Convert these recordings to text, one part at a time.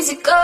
easy go.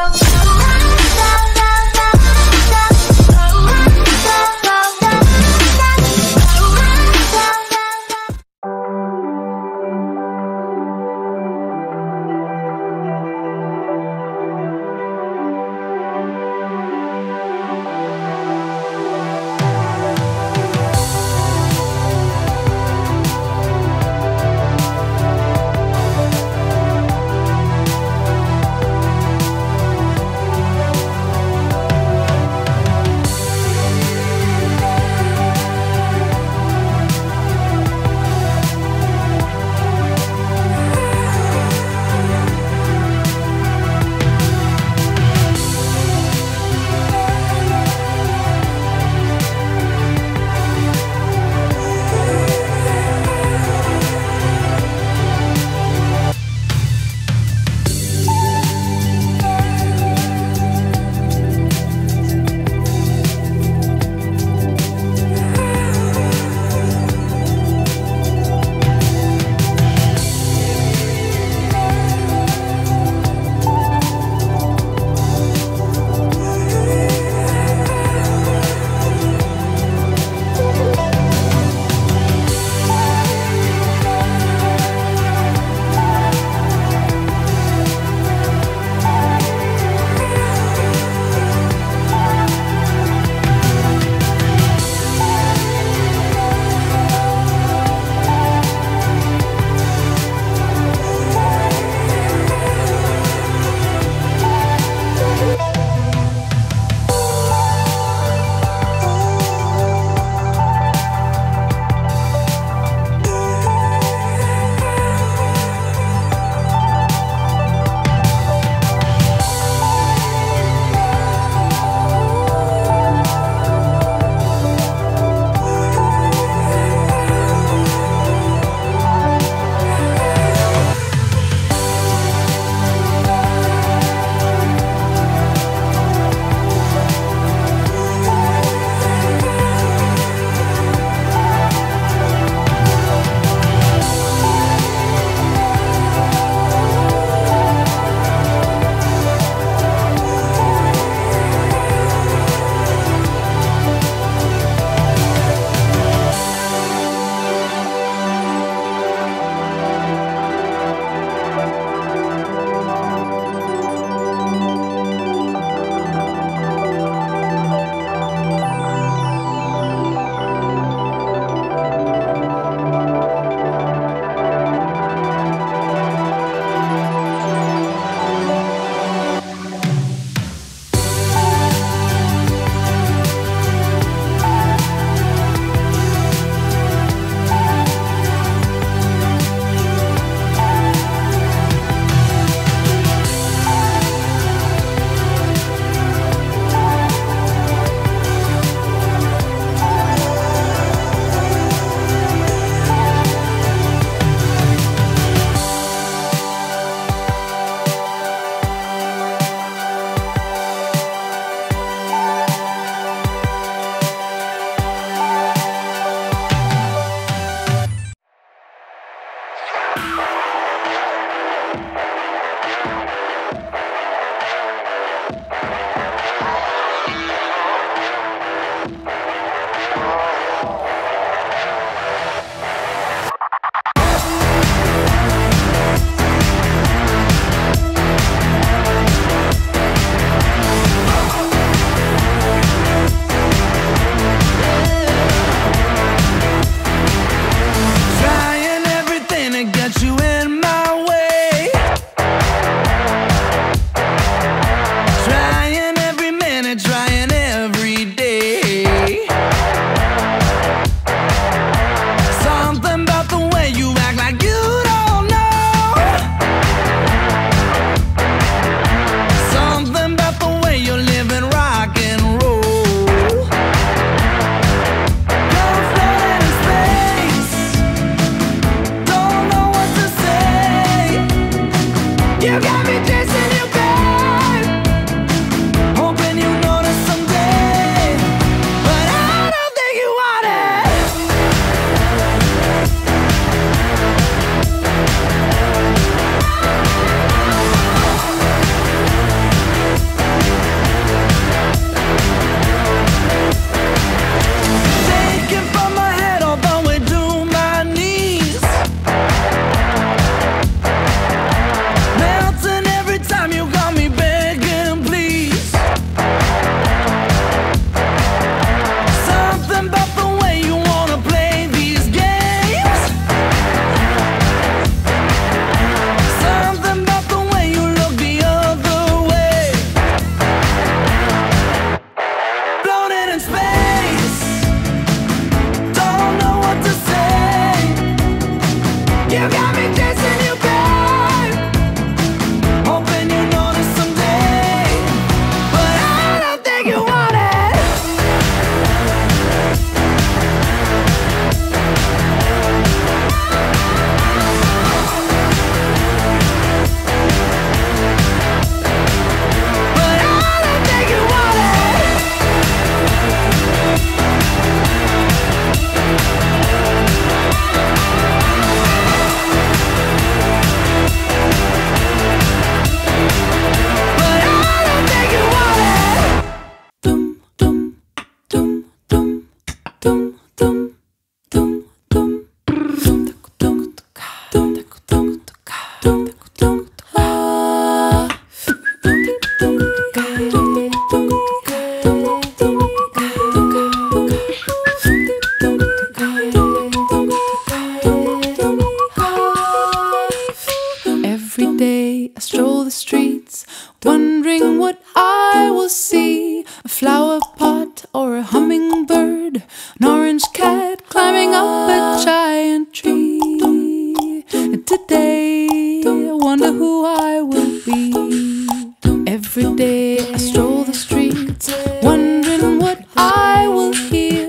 trees, wondering what I will see, a flower pot or a hummingbird, an orange cat climbing up a giant tree. And today I wonder who I will be. Every day I stroll the streets, wondering what I will hear,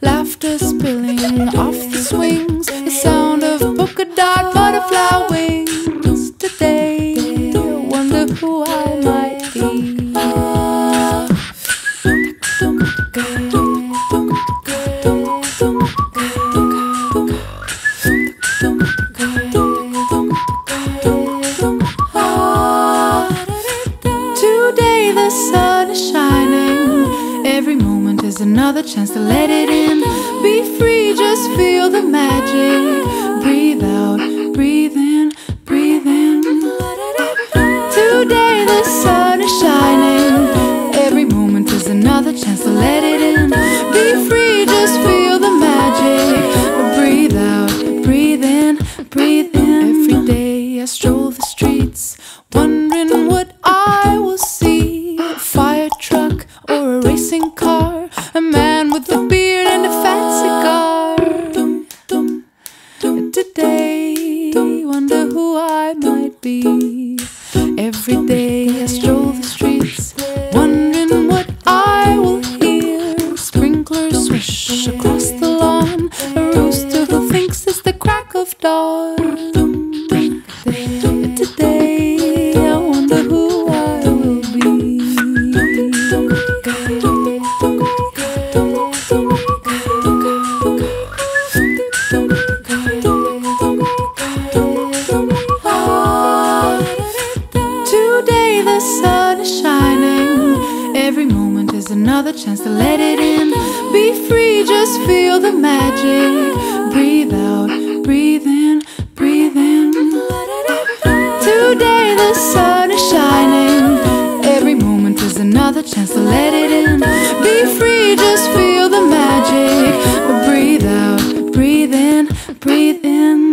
laughter spilling off the swings, the sound of polka dot butterfly wings. Today I wonder who I might be. Today the sun is shining, every moment is another chance to let it in. Be free, just feel the magic, breathe out, breathe in, breathe in. Today the sun is shining, every moment is another chance to let it in. Be free, just feel the magic, breathe out, breathe in, breathe in. Every day I stroll the streets, wondering what I will see, a fire truck or a racing car, a man with a beard and a fat cigar. And today I wonder who I might be. Every day I stroll the streets, wondering what I will hear, a sprinkler swish across the lawn, a rooster who thinks it's the crack of dawn. And today the sun is shining, every moment is another chance to let it in. Be free, just feel the magic, breathe out, breathe in, breathe in. Today the sun is shining, every moment is another chance to let it in. Be free, just feel the magic, breathe out, breathe in, breathe in.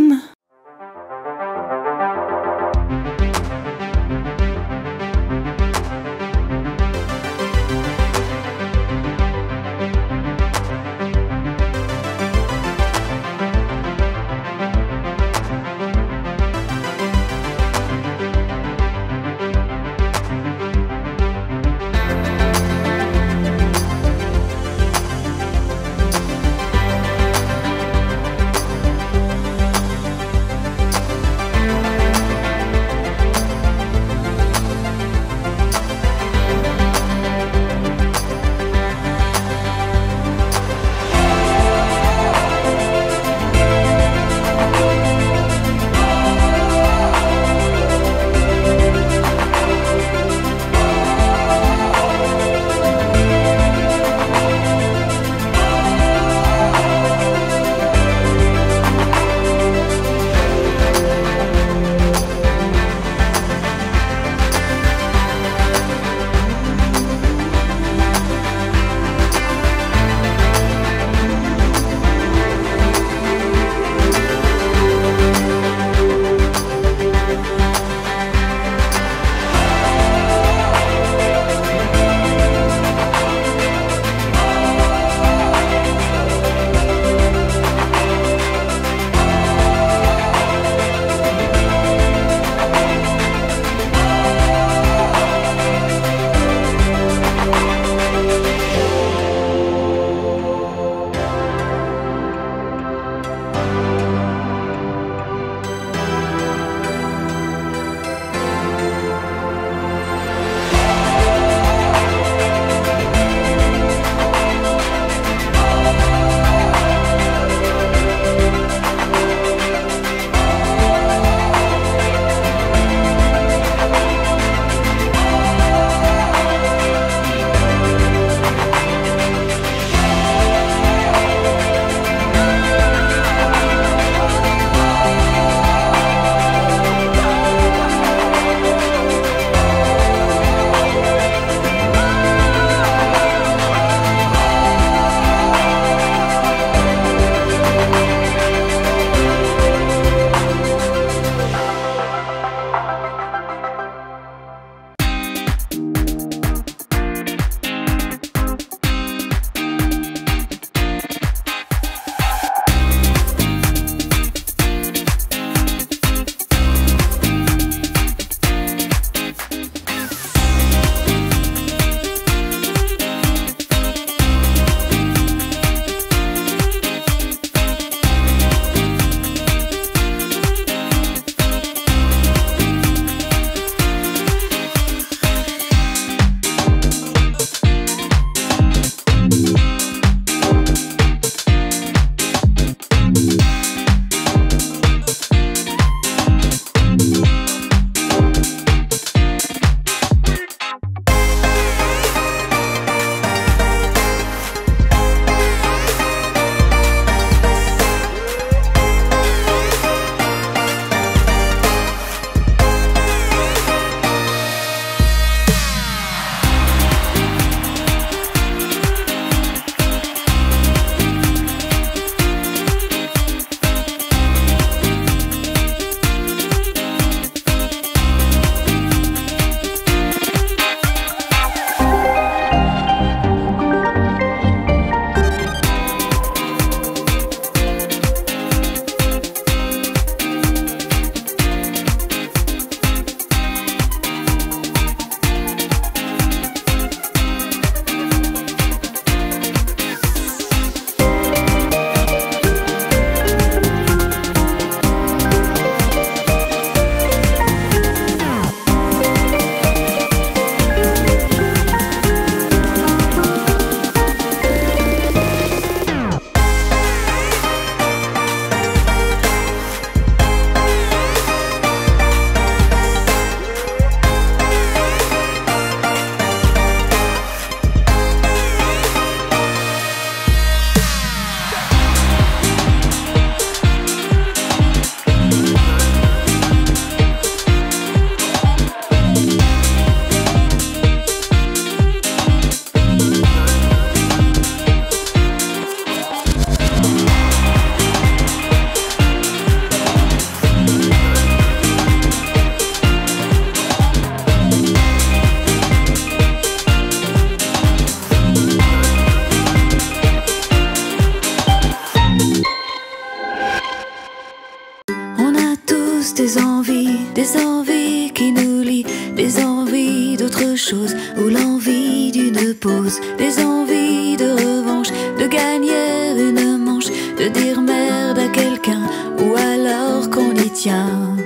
envies d'autre chose ou l'envie d'une pause, les envies de revanche, de gagner une manche, de dire merde à quelqu'un ou alors qu'on y tient.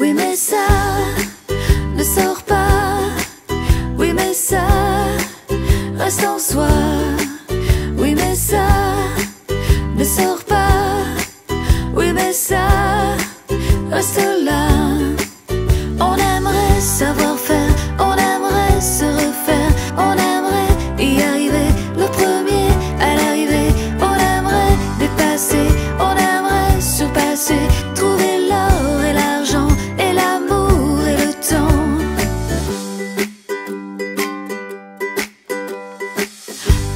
Oui mais ça ne sort pas, oui mais ça reste en soi, oui mais ça ne sort pas, oui mais ça reste là. On aimerait savoir faire, on aimerait se refaire, on aimerait y arriver le premier à l'arrivée, on aimerait dépasser, on aimerait surpasser, trouver l'or et l'argent et l'amour et le temps.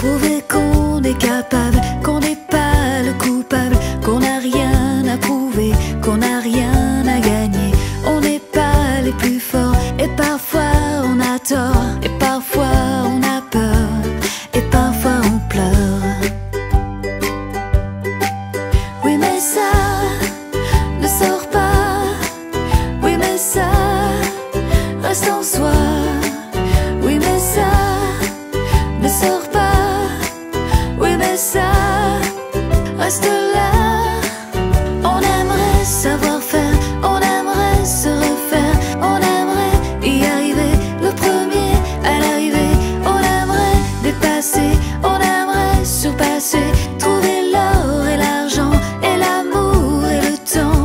Prouver qu'on est capable, qu'on n'est pas le coupable, qu'on n'a rien à prouver, qu'on n'a rien à gagner. On n'est pas les plus forts, et parfois on a tort, et parfois on a peur, et parfois on pleure. Oui mais ça ne sort pas, oui mais ça reste en soi, oui mais ça ne sort pas, oui mais ça reste là. On aimerait savoir faire, on aimerait se refaire, on aimerait y arriver le premier à l'arrivée, on aimerait dépasser, on aimerait surpasser, trouver l'or et l'argent et l'amour et le temps.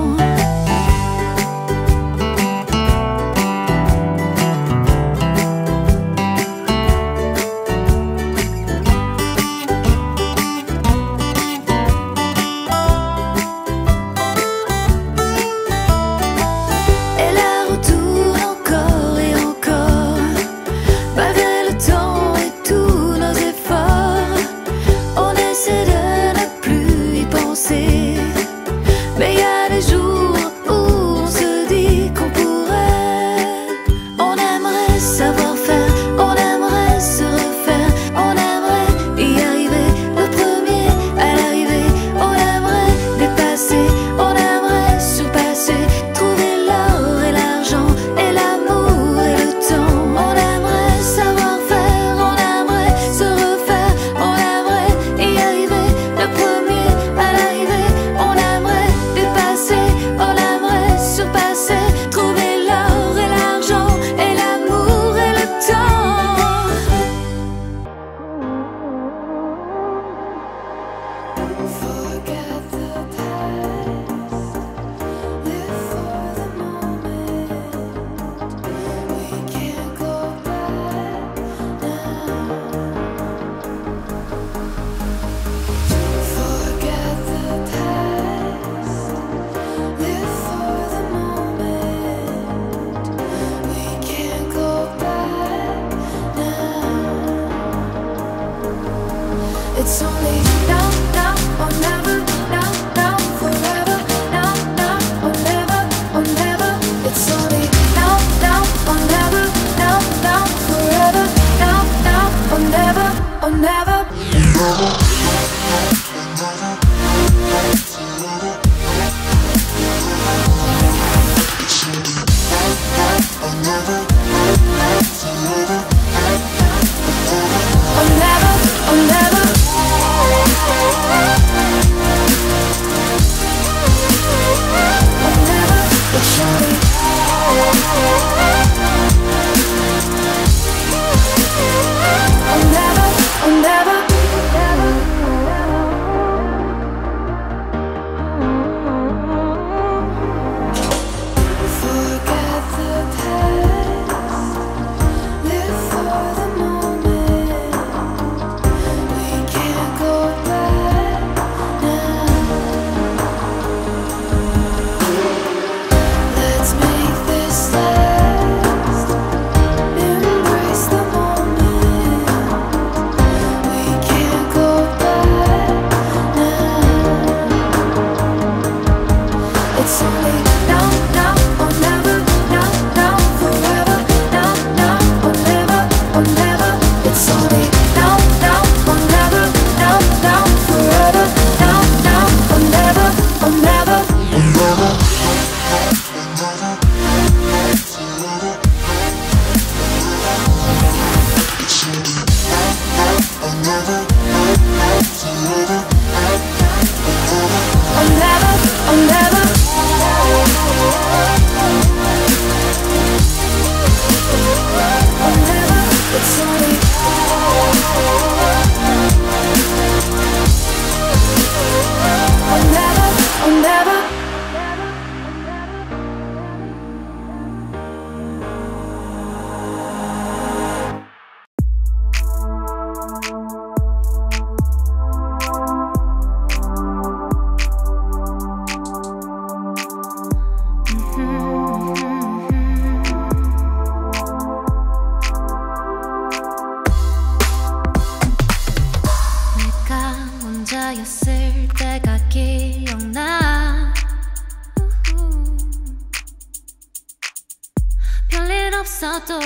없어도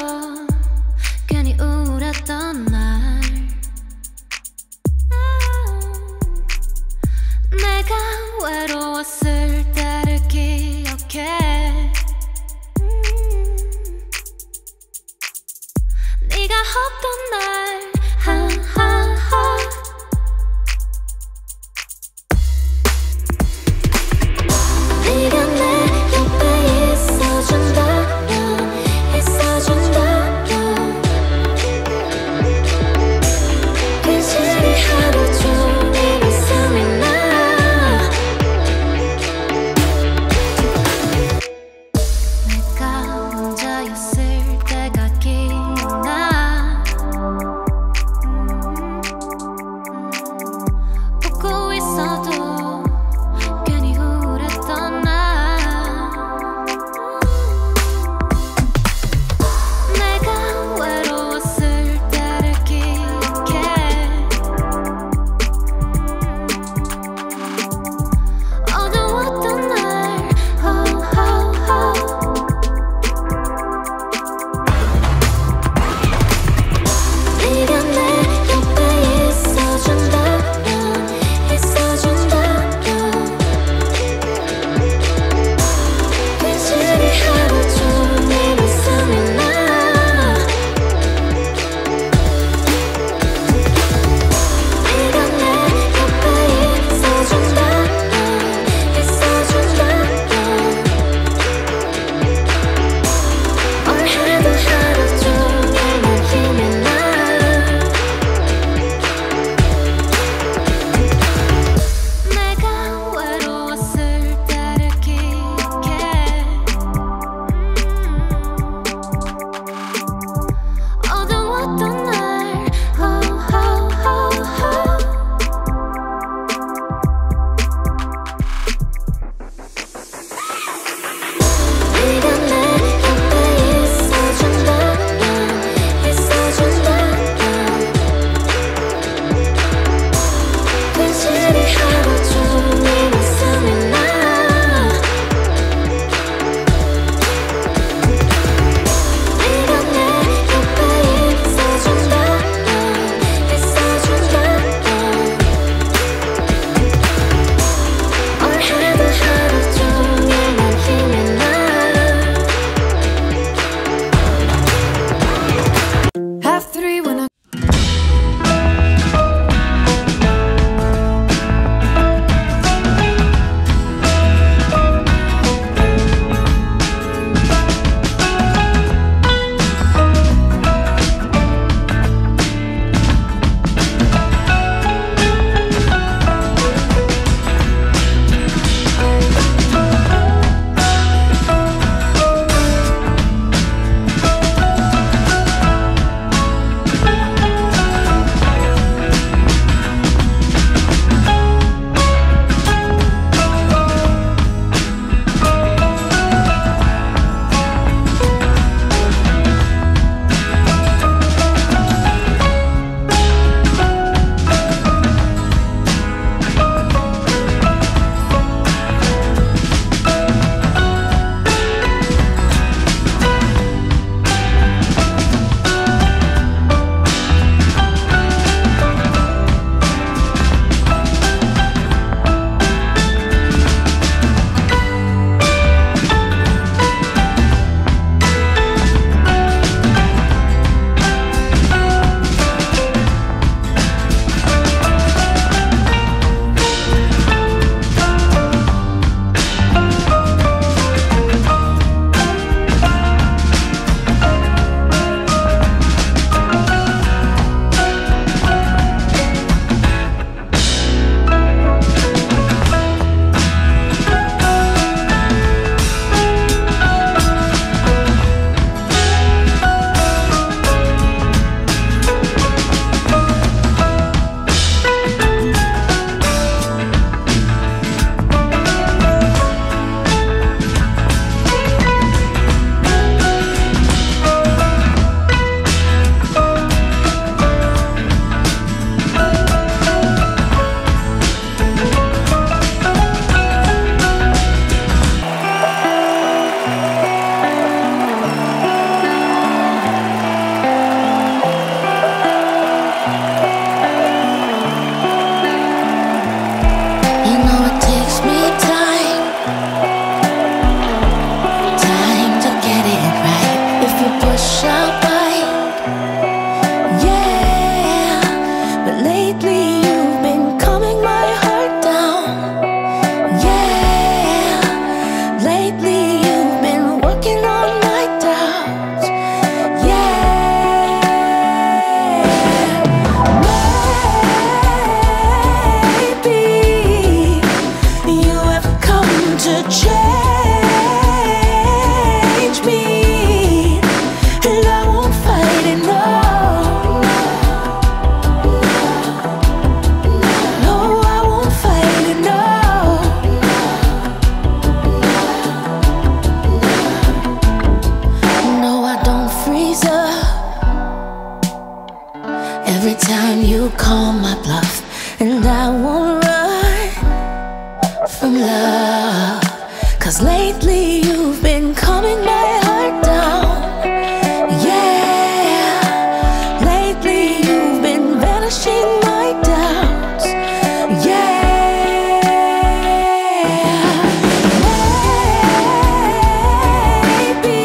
괜히 우울했던 날 내가 외로웠을 때를 기억해 네가 없던 날 하하하 call my bluff, and I won't run from love. 'Cause lately you've been calming my heart down. Yeah, lately you've been vanishing my doubts. Yeah, maybe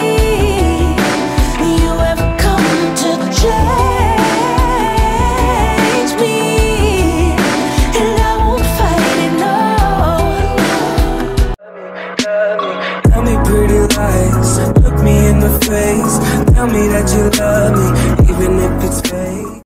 you have come to change me, and I won't fight it, no. Tell me pretty lies, look me in the face, tell me that you love me.